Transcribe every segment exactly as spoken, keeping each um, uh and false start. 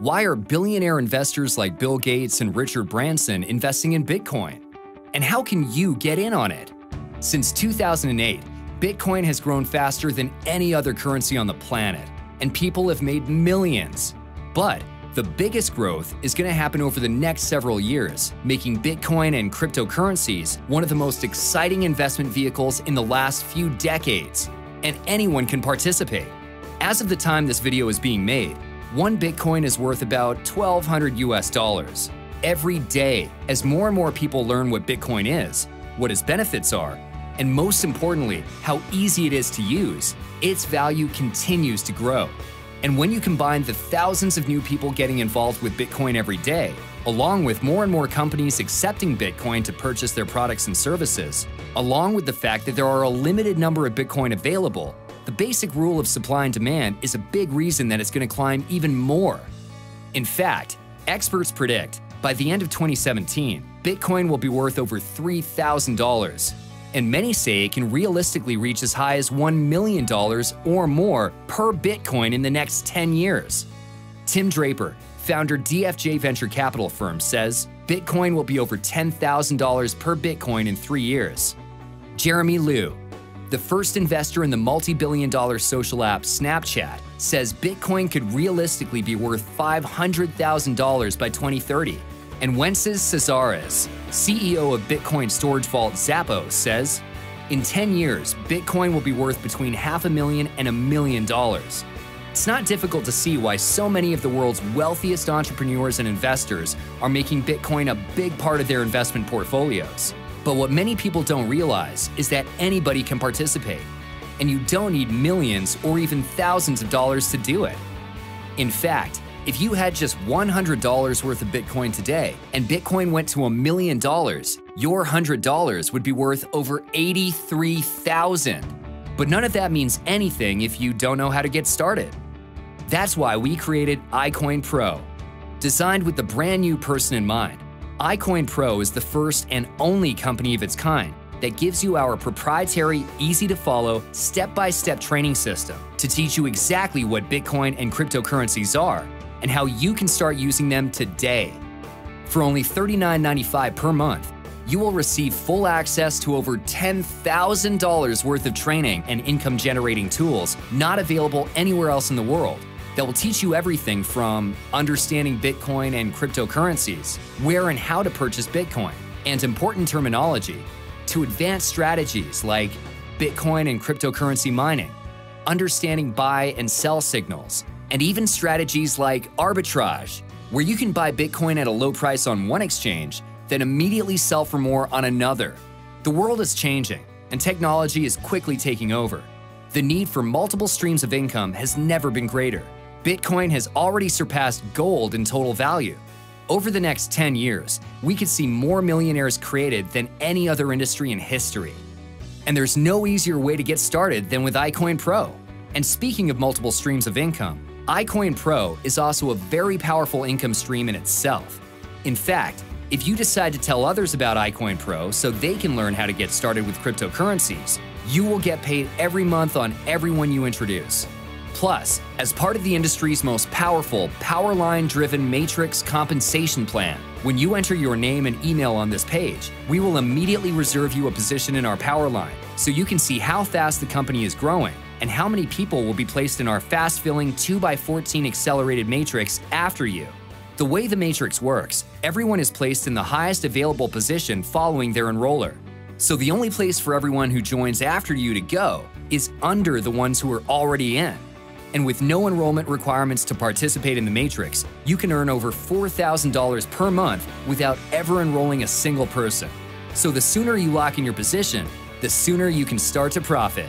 Why are billionaire investors like Bill Gates and Richard Branson investing in Bitcoin? And how can you get in on it? Since two thousand eight, Bitcoin has grown faster than any other currency on the planet, and people have made millions. But the biggest growth is going to happen over the next several years, making Bitcoin and cryptocurrencies one of the most exciting investment vehicles in the last few decades, and anyone can participate. As of the time this video is being made, one Bitcoin is worth about twelve hundred U S dollars. Every day, as more and more people learn what Bitcoin is, what its benefits are, and most importantly, how easy it is to use, its value continues to grow. And when you combine the thousands of new people getting involved with Bitcoin every day, along with more and more companies accepting Bitcoin to purchase their products and services, along with the fact that there are a limited number of Bitcoin available, the basic rule of supply and demand is a big reason that it's going to climb even more. In fact, experts predict by the end of twenty seventeen, Bitcoin will be worth over three thousand dollars, and many say it can realistically reach as high as one million dollars or more per Bitcoin in the next ten years. Tim Draper, founder of D F J Venture Capital firm, says Bitcoin will be over ten thousand dollars per Bitcoin in three years. Jeremy Liu, the first investor in the multi-billion dollar social app Snapchat, says Bitcoin could realistically be worth five hundred thousand dollars by twenty thirty. And Wences Cesares, C E O of Bitcoin storage vault Zappos, says, in ten years, Bitcoin will be worth between half a million and a million dollars. It's not difficult to see why so many of the world's wealthiest entrepreneurs and investors are making Bitcoin a big part of their investment portfolios. But what many people don't realize is that anybody can participate, and you don't need millions or even thousands of dollars to do it. In fact, if you had just one hundred dollars worth of Bitcoin today and Bitcoin went to a million dollars, your one hundred dollars would be worth over eighty-three thousand dollars. But none of that means anything if you don't know how to get started. That's why we created iCoinPro. Designed with the brand new person in mind, iCoinPro is the first and only company of its kind that gives you our proprietary, easy-to-follow, step-by-step training system to teach you exactly what Bitcoin and cryptocurrencies are and how you can start using them today. For only thirty-nine ninety-five per month, you will receive full access to over ten thousand dollars worth of training and income-generating tools not available anywhere else in the world, that will teach you everything from understanding Bitcoin and cryptocurrencies, where and how to purchase Bitcoin, and important terminology, to advanced strategies like Bitcoin and cryptocurrency mining, understanding buy and sell signals, and even strategies like arbitrage, where you can buy Bitcoin at a low price on one exchange, then immediately sell for more on another. The world is changing, and technology is quickly taking over. The need for multiple streams of income has never been greater. Bitcoin has already surpassed gold in total value. Over the next ten years, we could see more millionaires created than any other industry in history. And there's no easier way to get started than with iCoinPro. And speaking of multiple streams of income, iCoinPro is also a very powerful income stream in itself. In fact, if you decide to tell others about iCoinPro so they can learn how to get started with cryptocurrencies, you will get paid every month on everyone you introduce. Plus, as part of the industry's most powerful, powerline-driven matrix compensation plan, when you enter your name and email on this page, we will immediately reserve you a position in our powerline, so you can see how fast the company is growing and how many people will be placed in our fast-filling two by fourteen accelerated matrix after you. The way the matrix works, everyone is placed in the highest available position following their enroller. So the only place for everyone who joins after you to go is under the ones who are already in. And with no enrollment requirements to participate in the matrix, you can earn over four thousand dollars per month without ever enrolling a single person. So the sooner you lock in your position, the sooner you can start to profit.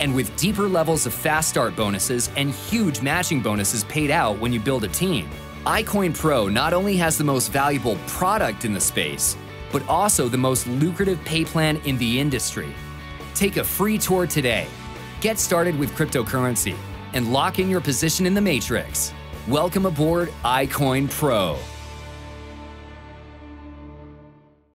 And with deeper levels of fast start bonuses and huge matching bonuses paid out when you build a team, iCoinPro not only has the most valuable product in the space, but also the most lucrative pay plan in the industry. Take a free tour today. Get started with cryptocurrency and lock in your position in the matrix. Welcome aboard iCoinPro.